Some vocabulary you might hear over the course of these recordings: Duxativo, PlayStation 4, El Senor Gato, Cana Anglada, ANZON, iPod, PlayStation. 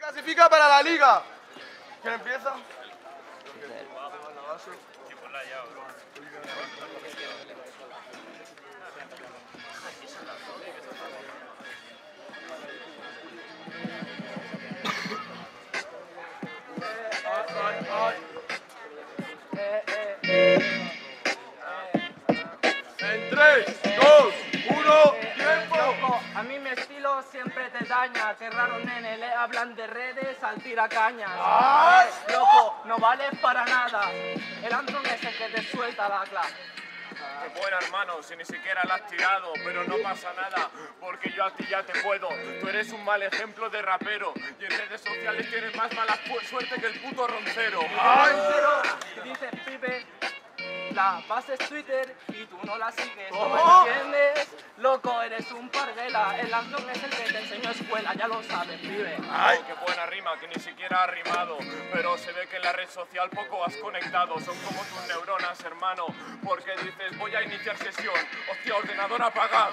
clasifica para la liga. ¿Quién empieza? En 3, 2, 1, tiempo. A mí mi estilo siempre te daña. Qué raro, nene, le hablan de redes al tiracañas. Loco, no vales para nada. El Anzon es el que te suelta la clave. Qué buena, hermano, si ni siquiera la has tirado. Pero no pasa nada, porque yo a ti ya te puedo. Tú eres un mal ejemplo de rapero, y en redes sociales tienes más mala suerte que el puto roncero. Y dices, pibe, la base es Twitter y tú no la sigues. ¿No me entiendes? Loco, eres un parguela. El Anzon es el que te enseñó escuela, ya lo sabes, pibe. Ay, qué buena rima, que ni siquiera ha rimado. Pero se ve que en la red social poco has conectado. Son como tus neuronas, hermano, porque dices, voy a iniciar sesión. Hostia, ordenador apagado.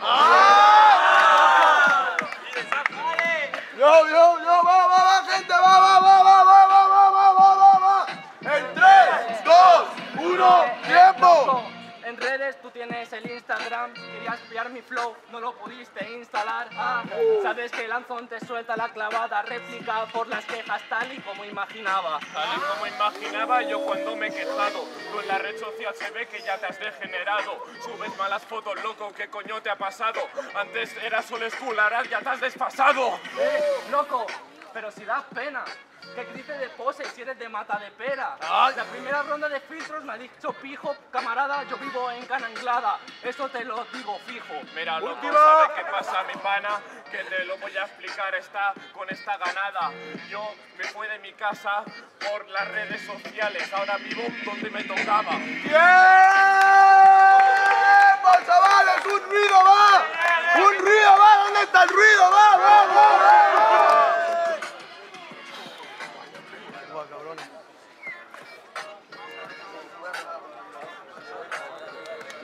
Yo, va, gente, va. En 3, 2, 1, tiempo. En redes tú tienes el Instagram, querías pillar mi flow, no lo pudiste instalar. Sabes que el Anzon te suelta la clavada, réplica por las quejas tal y como imaginaba. Tal y como imaginaba yo cuando me he quejado. Tú en la red social se ve que ya te has degenerado. Subes malas fotos, loco, ¿qué coño te ha pasado? Antes eras solo escolar, ahora ya te has desfasado. Loco, pero si das pena. Que grites de pose si eres de mata de pera. La primera ronda de filtros me ha dicho pijo, camarada, yo vivo en Cana Anglada. Eso te lo digo fijo. Mira, loco, ¿sabes qué pasa, mi pana? Que te lo voy a explicar con esta ganada. Yo me fui de mi casa por las redes sociales. Ahora vivo donde me tocaba. ¡Tiempo, chavales! ¡Un ruido, va! ¡Un ruido, va! ¿Dónde está el ruido? ¡Va!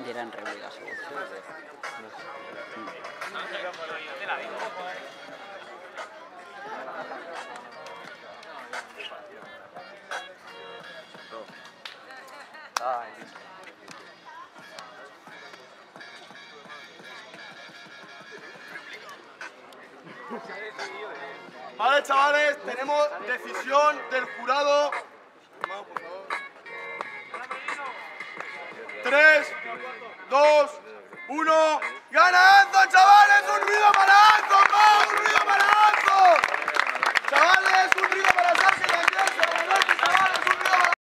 Y eran revuelas. Vale, chavales, tenemos decisión del jurado. 3, 2, 1, ¡gana Anzon, chavales! ¡Un ruido para Anzon! ¡Vamos, un ruido!